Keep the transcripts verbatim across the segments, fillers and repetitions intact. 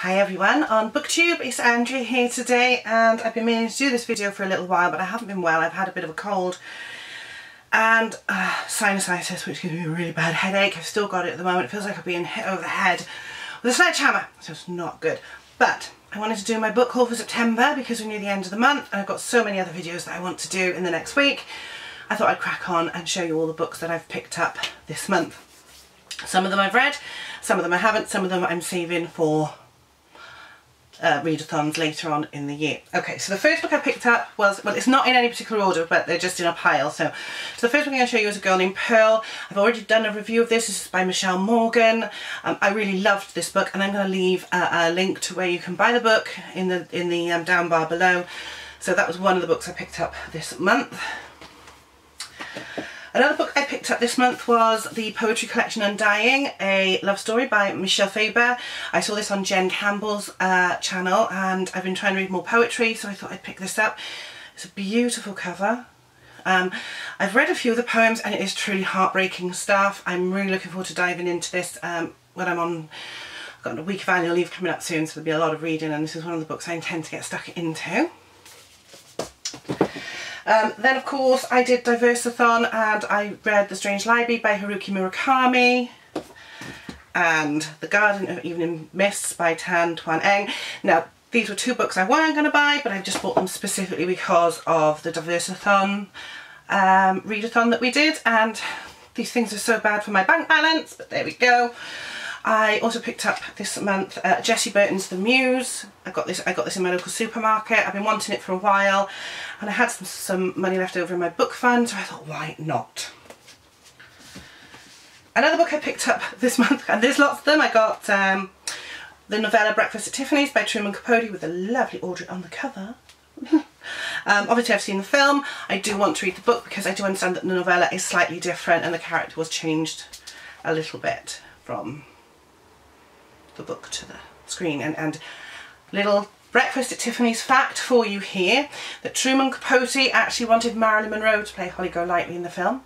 Hi everyone, on BookTube, it's Andrea here today, and I've been meaning to do this video for a little while, but I haven't been well. I've had a bit of a cold and uh, sinusitis, which gives me a really bad headache. I've still got it at the moment. It feels like I've been hit over the head with a sledgehammer, so it's not good. But I wanted to do my book haul for September because we're near the end of the month, and I've got so many other videos that I want to do in the next week. I thought I'd crack on and show you all the books that I've picked up this month. Some of them I've read, some of them I haven't, some of them I'm saving for Uh, readathons later on in the year. Okay, so the first book I picked up was, well, it's not in any particular order, but they're just in a pile. So, so the first book I'm going to show you is A Girl Named Pearl. I've already done a review of this. This is by Michelle Morgan. Um, I really loved this book, and I'm going to leave a, a link to where you can buy the book in the in the um, down bar below. So that was one of the books I picked up this month. Another book I picked up this month was the poetry collection Undying, a love story by Michelle Faber. I saw this on Jen Campbell's uh, channel, and I've been trying to read more poetry, so I thought I'd pick this up. It's a beautiful cover. Um, I've read a few of the poems, and it is truly heartbreaking stuff. I'm really looking forward to diving into this um, when I'm on, I've got a week of annual leave coming up soon, so there'll be a lot of reading, and this is one of the books I intend to get stuck into. Um, then of course I did Diversathon, and I read The Strange Library by Haruki Murakami and The Garden of Evening Mists by Tan Tuan Eng. Now these were two books I weren't going to buy, but I just bought them specifically because of the Diversathon um, readathon that we did, and these things are so bad for my bank balance, but there we go. I also picked up this month uh, Jessie Burton's The Muse. I got this. I got this in my local supermarket. I've been wanting it for a while, and I had some, some money left over in my book fund, so I thought, why not? Another book I picked up this month, and there's lots of them. I got um, the novella Breakfast at Tiffany's by Truman Capote with a lovely Audrey on the cover. um, obviously, I've seen the film. I do want to read the book because I do understand that the novella is slightly different, and the character was changed a little bit from the book to the screen. And, and little Breakfast at Tiffany's fact for you here, that Truman Capote actually wanted Marilyn Monroe to play Holly Golightly in the film,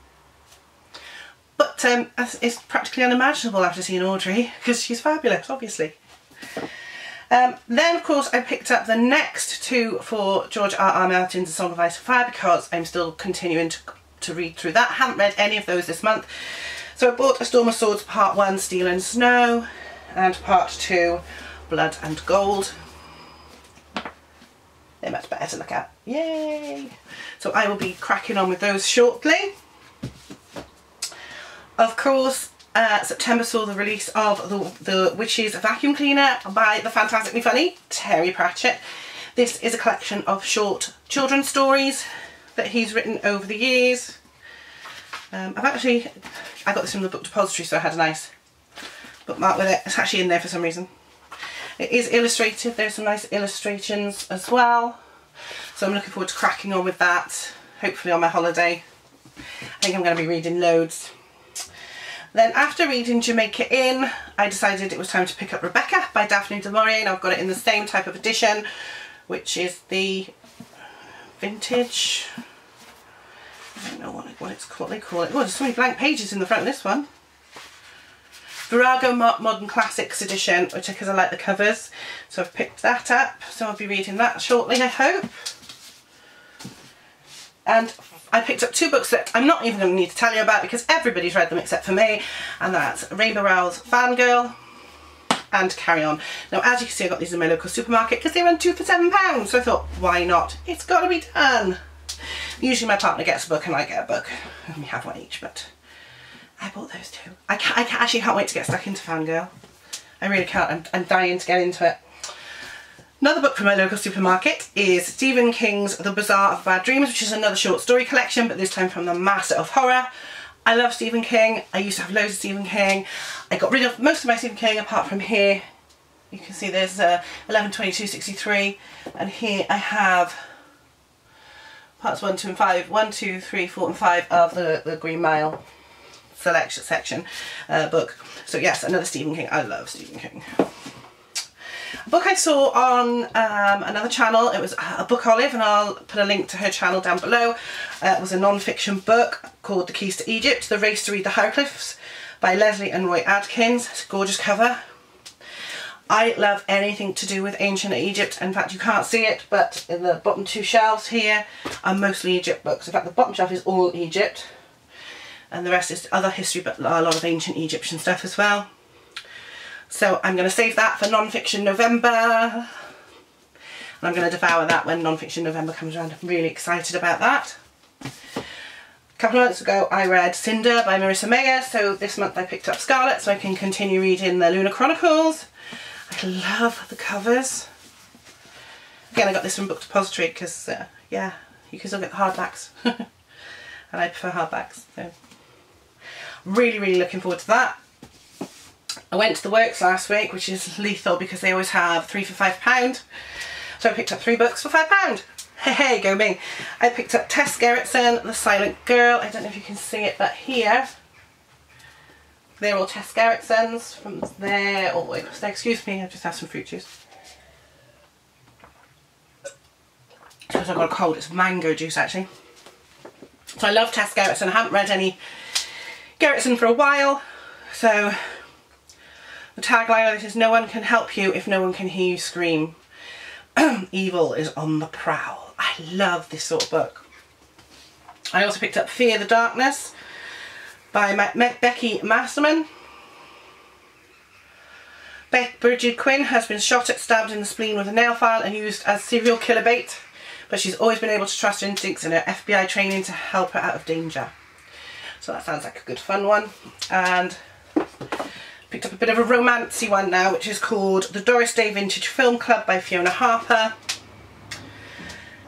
but um, it's practically unimaginable after seeing Audrey, because she's fabulous, obviously. Um, then of course I picked up the next two for George R. R. Martin's The Song of Ice and Fire, because I'm still continuing to, to read through that. I haven't read any of those this month, so I bought A Storm of Swords Part one, Steel and Snow, and Part two, Blood and Gold. They're much better to look at. Yay! So I will be cracking on with those shortly. Of course, uh, September saw the release of the, the Witches Vacuum Cleaner by the fantastically funny Terry Pratchett. This is a collection of short children's stories that he's written over the years. Um, I've actually, I got this from the Book Depository, so I had a nice bookmark with it. It's actually in there for some reason. It is illustrated. There's some nice illustrations as well, so I'm looking forward to cracking on with that, hopefully on my holiday. I think I'm going to be reading loads. Then after reading Jamaica Inn, I decided it was time to pick up Rebecca by Daphne du Maurier, and I've got it in the same type of edition, which is the vintage, I don't know what, it, what it's called, they call it. Oh, there's so many blank pages in the front of this one. Virago Modern Classics edition, which because I like the covers, so I've picked that up, so I'll be reading that shortly, I hope. And I picked up two books that I'm not even going to need to tell you about because everybody's read them except for me, and that's Rainbow Rowell's Fangirl and Carry On. Now as you can see, I got these in my local supermarket because they run two for seven pounds, so I thought, why not? It's got to be done. Usually my partner gets a book and I get a book, and we have one each, but I bought those two. I, can't, I can't, actually can't wait to get stuck into Fangirl. I really can't. I'm, I'm dying to get into it. Another book from my local supermarket is Stephen King's The Bazaar of Bad Dreams, which is another short story collection, but this time from the master of horror. I love Stephen King. I used to have loads of Stephen King. I got rid of most of my Stephen King apart from here. You can see there's uh, eleven, twenty-two, sixty-three, and here I have parts one, two and five. one, two, three, four and five of the, the Green Mile selection section uh, book. So yes, another Stephen King. I love Stephen King. A book I saw on um, another channel, it was a Book Olive, and I'll put a link to her channel down below. Uh, it was a non-fiction book called The Keys to Egypt, The Race to Read the Hieroglyphs by Leslie and Roy Adkins. It's a gorgeous cover. I love anything to do with ancient Egypt. In fact, you can't see it, but in the bottom two shelves here are mostly Egypt books. In fact, the bottom shelf is all Egypt, and the rest is other history, but a lot of ancient Egyptian stuff as well. So I'm going to save that for Nonfiction November, and I'm going to devour that when Nonfiction November comes around. I'm really excited about that. A couple of months ago I read Cinder by Marissa Mayer, so this month I picked up Scarlet so I can continue reading the Lunar Chronicles. I love the covers. Again, I got this from Book Depository because, uh, yeah, you can still get the hardbacks and I prefer hardbacks. So really, really looking forward to that. I went to the Works last week, which is lethal because they always have three for five pound. So I picked up three books for five pound. Hey, hey, go me. I picked up Tess Gerritsen, The Silent Girl. I don't know if you can see it, but here, they're all Tess Gerritsen's from there all the way up there. Excuse me, I just have some fruit juice. Because I've got a cold, it's mango juice actually. So I love Tess Gerritsen. I haven't read any Gerritsen for a while. So the tagline of this is, "No one can help you if no one can hear you scream. Evil is on the prowl." I love this sort of book. I also picked up Fear the Darkness by Ma Ma Becky Masterman. Be Bridget Quinn has been shot at, stabbed in the spleen with a nail file and used as serial killer bait, but she's always been able to trust her instincts and her F B I training to help her out of danger. So that sounds like a good fun one. And picked up a bit of a romancy one now, which is called The Doris Day Vintage Film Club by Fiona Harper.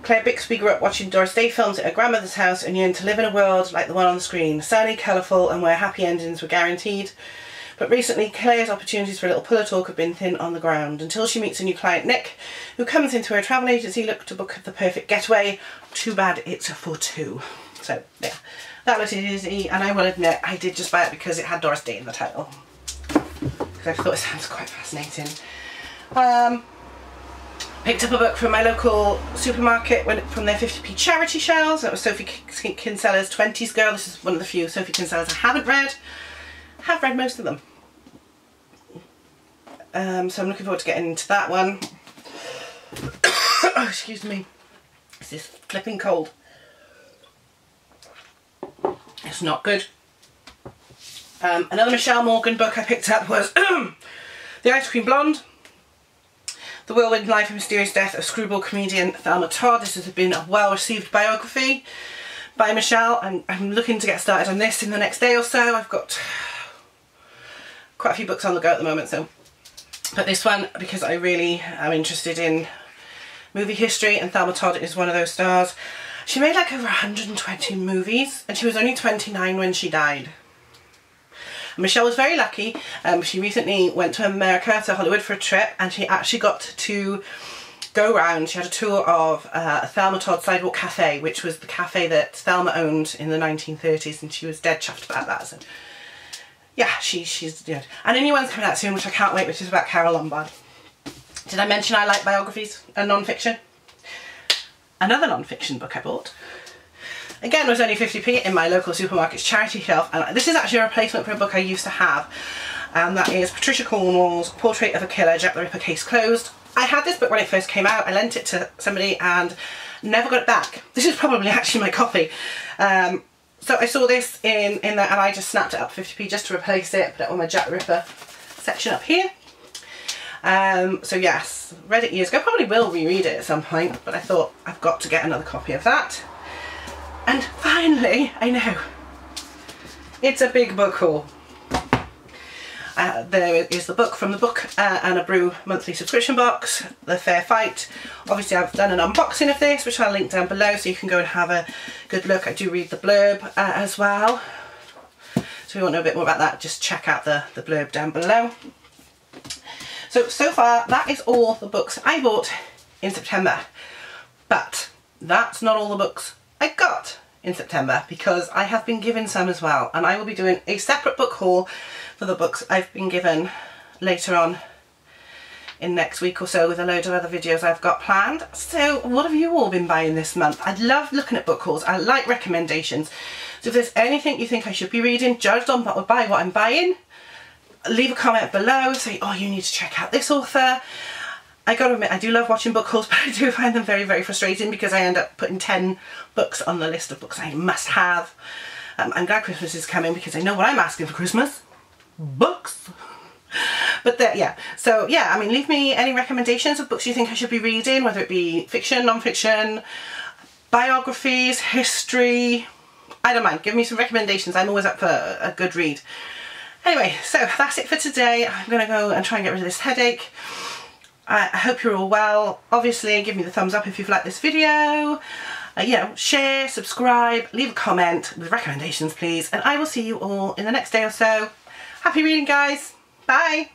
Claire Bixby grew up watching Doris Day films at her grandmother's house and yearned to live in a world like the one on the screen, sunny, colourful and where happy endings were guaranteed. But recently Claire's opportunities for a little pillow talk have been thin on the ground until she meets a new client, Nick, who comes into her travel agency look to book the perfect getaway. Too bad it's for two. So yeah, that looked easy, and I will admit I did just buy it because it had Doris Day in the title. Because I thought it sounds quite fascinating. Um, Picked up a book from my local supermarket when, from their fifty p charity shelves. That was Sophie Kinsella's twenties Girl. This is one of the few Sophie Kinsella's I haven't read. I have read most of them. Um, so I'm looking forward to getting into that one. Oh, excuse me. This is flipping cold. It's not good. Um, another Michelle Morgan book I picked up was The Ice Cream Blonde. The Whirlwind Life and Mysterious Death of Screwball Comedian Thelma Todd. This has been a well-received biography by Michelle. I'm, I'm looking to get started on this in the next day or so. I've got quite a few books on the go at the moment, so. But this one, because I really am interested in movie history, and Thelma Todd is one of those stars. She made like over one hundred twenty movies, and she was only twenty-nine when she died. Michelle was very lucky. Um, she recently went to America, to Hollywood for a trip, and she actually got to go round. She had a tour of uh, Thelma Todd Sidewalk Cafe, which was the cafe that Thelma owned in the nineteen thirties, and she was dead chuffed about that. So, yeah, she, she's dead. And a new one's coming out soon, which I can't wait, which is about Carole Lombard. Did I mention I like biographies and non-fiction? Another non-fiction book I bought. Again, it was only fifty p in my local supermarket's charity shelf, and this is actually a replacement for a book I used to have, and that is Patricia Cornwell's Portrait of a Killer, Jack the Ripper Case Closed. I had this book when it first came out. I lent it to somebody and never got it back. This is probably actually my copy. Um, so I saw this in, in there and I just snapped it up fifty p just to replace it, put it on my Jack the Ripper section up here. Um, so yes, read it years ago, probably will reread it at some point, but I thought I've got to get another copy of that. And finally, I know, it's a big book haul. Uh, there is the book from the Book uh, and a Brew monthly subscription box, The Fair Fight. Obviously I've done an unboxing of this, which I'll link down below so you can go and have a good look. I do read the blurb uh, as well. So if you want to know a bit more about that, just check out the, the blurb down below. So, so far that is all the books I bought in September. But that's not all the books I got in September, because I have been given some as well, and I will be doing a separate book haul for the books I've been given later on in next week or so with a load of other videos I've got planned. So what have you all been buying this month? I love looking at book hauls. I like recommendations. So if there's anything you think I should be reading, judged on by what I'm buying, leave a comment below, say, oh, you need to check out this author. I gotta admit, I do love watching book hauls, but I do find them very, very frustrating because I end up putting ten books on the list of books I must have. Um, I'm glad Christmas is coming because I know what I'm asking for Christmas. Books! But that, yeah. So yeah, I mean, leave me any recommendations of books you think I should be reading, whether it be fiction, non-fiction, biographies, history. I don't mind. Give me some recommendations. I'm always up for a good read. Anyway, so that's it for today. I'm going to go and try and get rid of this headache. I hope you're all well. Obviously, give me the thumbs up if you've liked this video. Uh, you know, share, subscribe, leave a comment with recommendations, please. And I will see you all in the next day or so. Happy reading, guys. Bye.